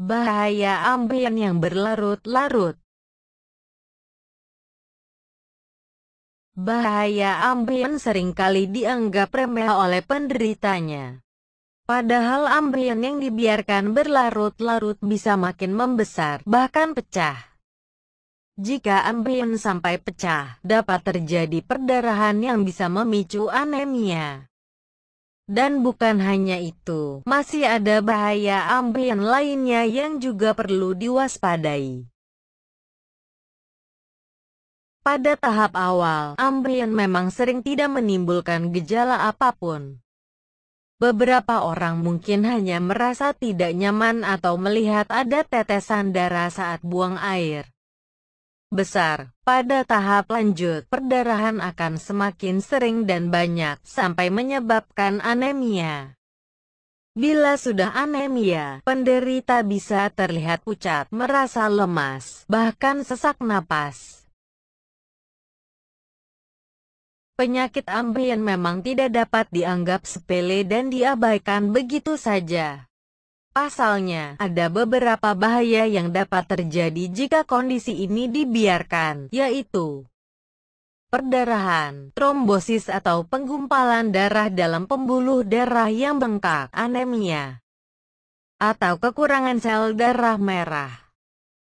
bahaya ambien yang berlarut-larut. Bahaya ambien seringkali dianggap remeh oleh penderitanya. Padahal ambien yang dibiarkan berlarut-larut bisa makin membesar, bahkan pecah. Jika ambien sampai pecah, dapat terjadi perdarahan yang bisa memicu anemia. Dan bukan hanya itu, masih ada bahaya ambien lainnya yang juga perlu diwaspadai. Pada tahap awal, ambien memang sering tidak menimbulkan gejala apapun. Beberapa orang mungkin hanya merasa tidak nyaman atau melihat ada tetesan darah saat buang air besar. Pada tahap lanjut, perdarahan akan semakin sering dan banyak sampai menyebabkan anemia. Bila sudah anemia, penderita bisa terlihat pucat, merasa lemas, bahkan sesak napas. Penyakit ambien memang tidak dapat dianggap sepele dan diabaikan begitu saja. Pasalnya, ada beberapa bahaya yang dapat terjadi jika kondisi ini dibiarkan, yaitu perdarahan, trombosis atau penggumpalan darah dalam pembuluh darah yang bengkak, anemia, atau kekurangan sel darah merah.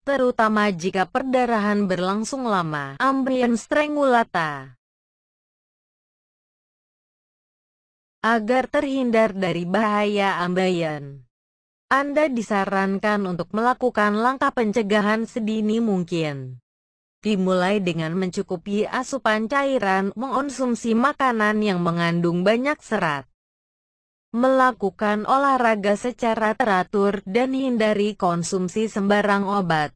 Terutama jika perdarahan berlangsung lama, ambien strangulata. Agar terhindar dari bahaya ambien, Anda disarankan untuk melakukan langkah pencegahan sedini mungkin. Dimulai dengan mencukupi asupan cairan, mengonsumsi makanan yang mengandung banyak serat, melakukan olahraga secara teratur, dan hindari konsumsi sembarang obat.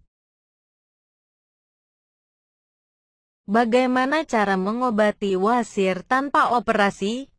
Bagaimana cara mengobati wasir tanpa operasi?